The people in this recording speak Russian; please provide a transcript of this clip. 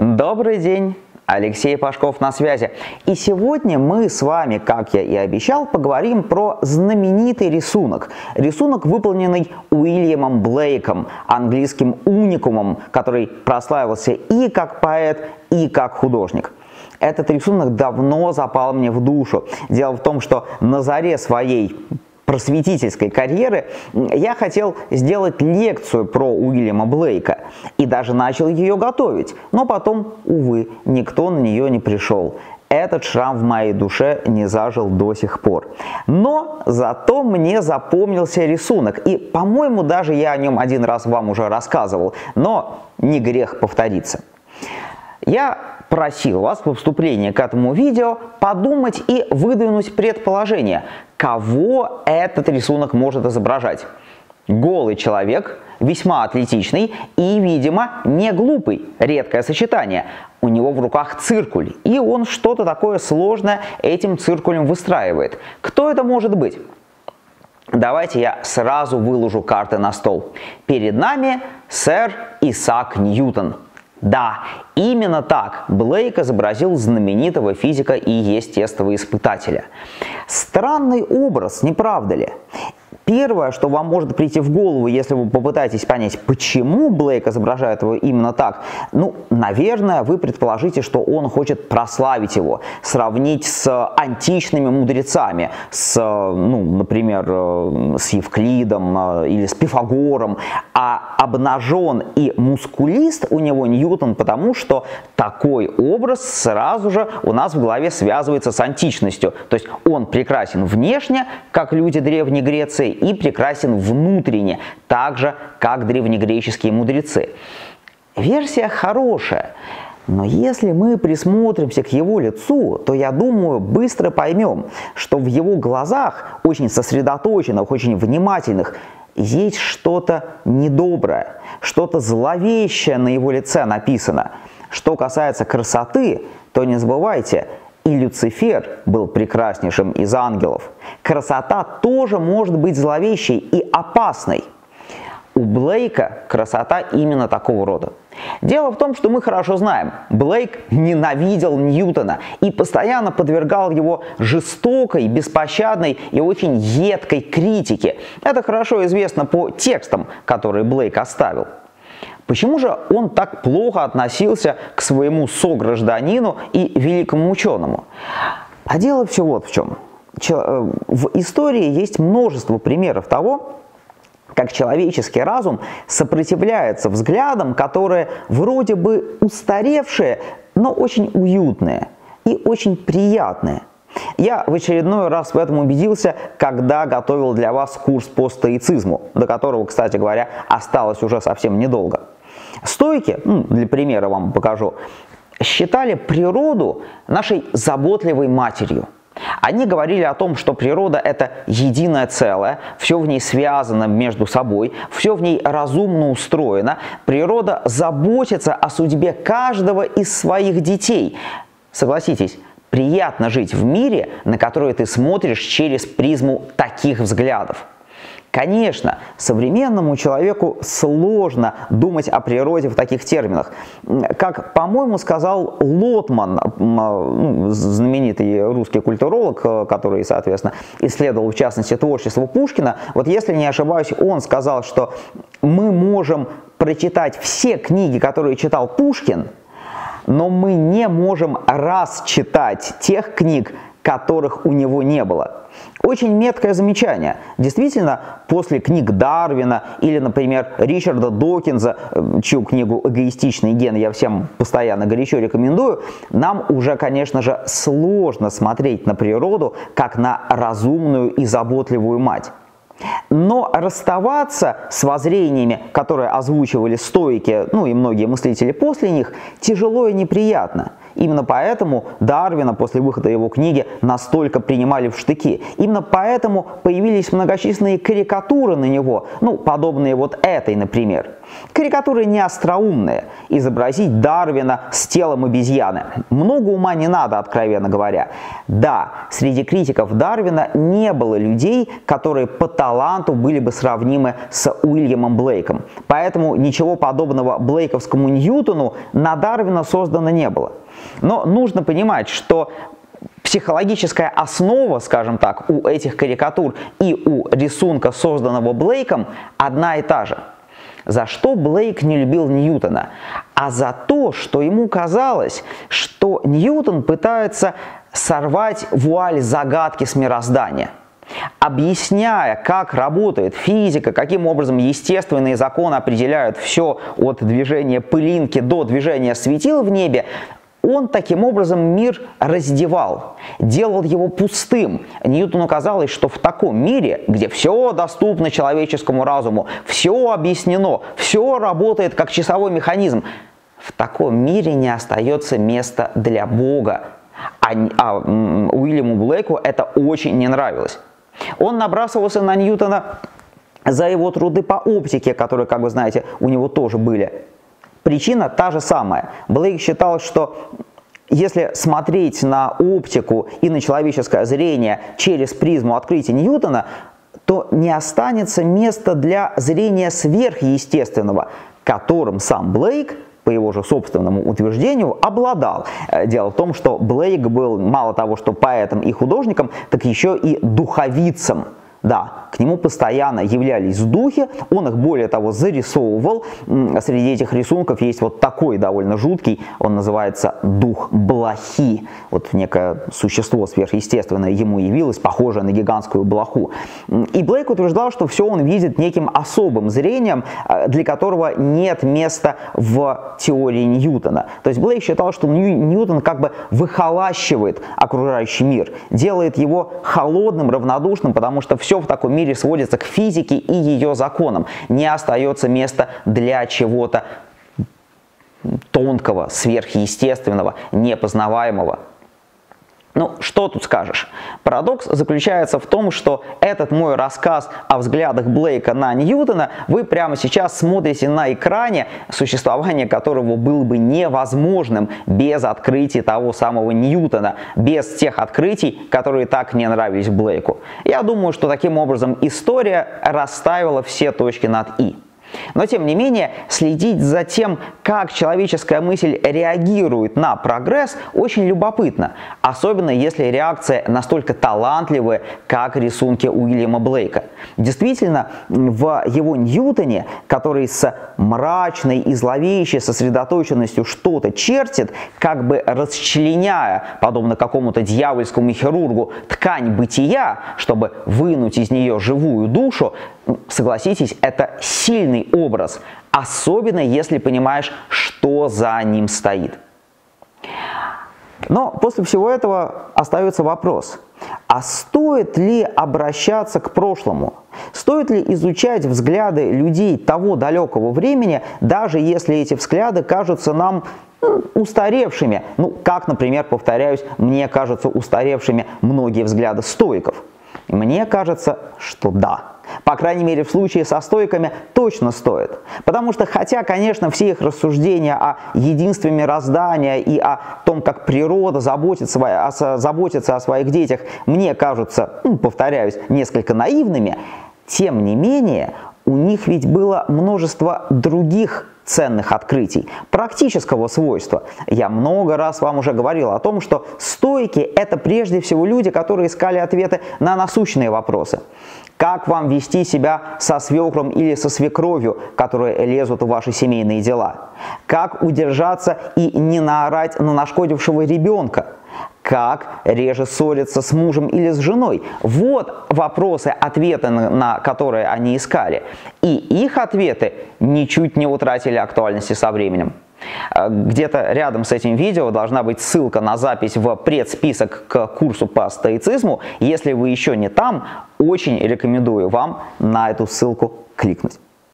Добрый день! Алексей Пашков на связи. И сегодня мы с вами, как я и обещал, поговорим про знаменитый рисунок. Рисунок, выполненный Уильямом Блейком, английским уникумом, который прославился и как поэт, и как художник. Этот рисунок давно запал мне в душу. Дело в том, что на заре своей просветительской карьеры я хотел сделать лекцию про Уильяма Блейка и даже начал ее готовить, но потом, увы, никто на нее не пришел. Этот шрам в моей душе не зажил до сих пор. Но зато мне запомнился рисунок, и, по-моему, даже я о нем один раз вам уже рассказывал, но не грех повториться. Я просил вас в вступлении к этому видео подумать и выдвинуть предположение, кого этот рисунок может изображать. Голый человек, весьма атлетичный и, видимо, не глупый, редкое сочетание. У него в руках циркуль, и он что-то такое сложное этим циркулем выстраивает. Кто это может быть? Давайте я сразу выложу карты на стол. Перед нами сэр Исаак Ньютон. Да, именно так Блейк изобразил знаменитого физика и естествоиспытателя. Странный образ, не правда ли? Первое, что вам может прийти в голову, если вы попытаетесь понять, почему Блейк изображает его именно так, наверное, вы предположите, что он хочет прославить его, сравнить с античными мудрецами, с, например, с Евклидом или с Пифагором, а обнажен и мускулист у него Ньютон, потому что такой образ сразу же у нас в голове связывается с античностью, то есть он прекрасен внешне, как люди Древней Греции, и прекрасен внутренне, так же, как древнегреческие мудрецы. Версия хорошая, но если мы присмотримся к его лицу, то, я думаю, быстро поймем, что в его глазах, очень сосредоточенных, очень внимательных, есть что-то недоброе, что-то зловещее на его лице написано. Что касается красоты, то не забывайте, и Люцифер был прекраснейшим из ангелов. Красота тоже может быть зловещей и опасной. У Блейка красота именно такого рода. Дело в том, что мы хорошо знаем, Блейк ненавидел Ньютона и постоянно подвергал его жестокой, беспощадной и очень едкой критике. Это хорошо известно по текстам, которые Блейк оставил. Почему же он так плохо относился к своему согражданину и великому ученому? А дело все вот в чем. В истории есть множество примеров того, как человеческий разум сопротивляется взглядам, которые вроде бы устаревшие, но очень уютные и очень приятные. Я в очередной раз в этом убедился, когда готовил для вас курс по стоицизму, до которого, кстати говоря, осталось уже совсем недолго. Стоики, для примера вам покажу, считали природу нашей заботливой матерью. Они говорили о том, что природа – это единое целое, все в ней связано между собой, все в ней разумно устроено, природа заботится о судьбе каждого из своих детей. Согласитесь, приятно жить в мире, на который ты смотришь через призму таких взглядов. Конечно, современному человеку сложно думать о природе в таких терминах. Как, по-моему, сказал Лотман, знаменитый русский культуролог, который, соответственно, исследовал, в частности, творчество Пушкина, вот если не ошибаюсь, он сказал, что мы можем прочитать все книги, которые читал Пушкин, но мы не можем расчитать тех книг, которых у него не было. Очень меткое замечание. Действительно, после книг Дарвина или, например, Ричарда Докинза, чью книгу «Эгоистичный ген» я всем постоянно горячо рекомендую, нам уже, конечно же, сложно смотреть на природу как на разумную и заботливую мать. Но расставаться с воззрениями, которые озвучивали стоики, и многие мыслители после них, тяжело и неприятно. Именно поэтому Дарвина после выхода его книги настолько принимали в штыки. Именно поэтому появились многочисленные карикатуры на него, подобные вот этой, например. Карикатуры не остроумные. Изобразить Дарвина с телом обезьяны. Много ума не надо, откровенно говоря. Да, среди критиков Дарвина не было людей, которые по таланту были бы сравнимы с Уильямом Блейком. Поэтому ничего подобного блейковскому Ньютону на Дарвина создано не было. Но нужно понимать, что психологическая основа, скажем так, у этих карикатур и у рисунка, созданного Блейком, одна и та же. За что Блейк не любил Ньютона? А за то, что ему казалось, что Ньютон пытается сорвать вуаль загадки с мироздания, объясняя, как работает физика, каким образом естественные законы определяют все от движения пылинки до движения светил в небе. Он таким образом мир раздевал, делал его пустым. Ньютону казалось, что в таком мире, где все доступно человеческому разуму, все объяснено, все работает как часовой механизм, в таком мире не остается места для Бога. А Уильяму Блейку это очень не нравилось. Он набрасывался на Ньютона за его труды по оптике, которые, как вы знаете, у него тоже были. Причина та же самая. Блейк считал, что если смотреть на оптику и на человеческое зрение через призму открытия Ньютона, то не останется места для зрения сверхъестественного, которым сам Блейк, по его же собственному утверждению, обладал. Дело в том, что Блейк был мало того, что поэтом и художником, так еще и духовицем. Да, к нему постоянно являлись духи, он их, более того, зарисовывал. Среди этих рисунков есть вот такой довольно жуткий, он называется «Дух блохи». Вот некое существо сверхъестественное ему явилось, похожее на гигантскую блоху. И Блейк утверждал, что все он видит неким особым зрением, для которого нет места в теории Ньютона. То есть Блейк считал, что Ньютон как бы выхолащивает окружающий мир, делает его холодным, равнодушным, потому что все в таком мире сводится к физике и ее законам. Не остается места для чего-то тонкого, сверхъестественного, непознаваемого. Ну, что тут скажешь? Парадокс заключается в том, что этот мой рассказ о взглядах Блейка на Ньютона вы прямо сейчас смотрите на экране, существование которого было бы невозможным без открытий того самого Ньютона, без тех открытий, которые так не нравились Блейку. Я думаю, что таким образом история расставила все точки над «и». Но, тем не менее, следить за тем, как человеческая мысль реагирует на прогресс, очень любопытно, особенно если реакция настолько талантливая, как рисунки Уильяма Блейка. Действительно, в его Ньютоне, который с мрачной и зловещей сосредоточенностью что-то чертит, как бы расчленяя, подобно какому-то дьявольскому хирургу, ткань бытия, чтобы вынуть из нее живую душу, согласитесь, это сильный образ, особенно если понимаешь, что за ним стоит. Но после всего этого остается вопрос, а стоит ли обращаться к прошлому? Стоит ли изучать взгляды людей того далекого времени, даже если эти взгляды кажутся нам устаревшими? Ну, как, например, повторяюсь, мне кажутся устаревшими многие взгляды стоиков. Мне кажется, что да. По крайней мере, в случае со стоиками точно стоит. Потому что, хотя, конечно, все их рассуждения о единстве мироздания и о том, как природа заботится о своих детях, мне кажутся, повторяюсь, несколько наивными, тем не менее, у них ведь было множество других ценных открытий, практического свойства. Я много раз вам уже говорил о том, что стоики – это прежде всего люди, которые искали ответы на насущные вопросы. Как вам вести себя со свекром или со свекровью, которые лезут в ваши семейные дела? Как удержаться и не наорать на нашкодившего ребенка? Как реже ссориться с мужем или с женой? Вот вопросы, ответы на которые они искали. И их ответы ничуть не утратили актуальности со временем. Где-то рядом с этим видео должна быть ссылка на запись в предсписок к курсу по стоицизму. Если вы еще не там, очень рекомендую вам на эту ссылку кликнуть.